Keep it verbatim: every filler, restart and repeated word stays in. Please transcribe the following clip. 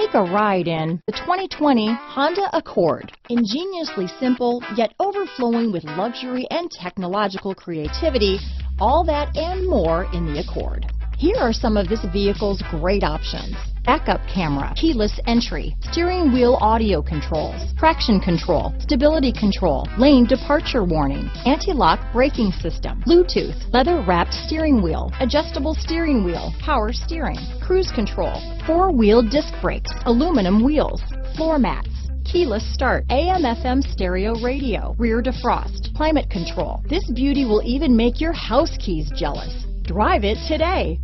Take a ride in the twenty twenty Honda Accord. Ingeniously simple, yet overflowing with luxury and technological creativity, all that and more in the Accord. Here are some of this vehicle's great options: backup camera, keyless entry, steering wheel audio controls, traction control, stability control, lane departure warning, anti-lock braking system, Bluetooth, leather-wrapped steering wheel, adjustable steering wheel, power steering, cruise control, four-wheel disc brakes, aluminum wheels, floor mats, keyless start, A M F M stereo radio, rear defrost, climate control. This beauty will even make your house keys jealous. Drive it today.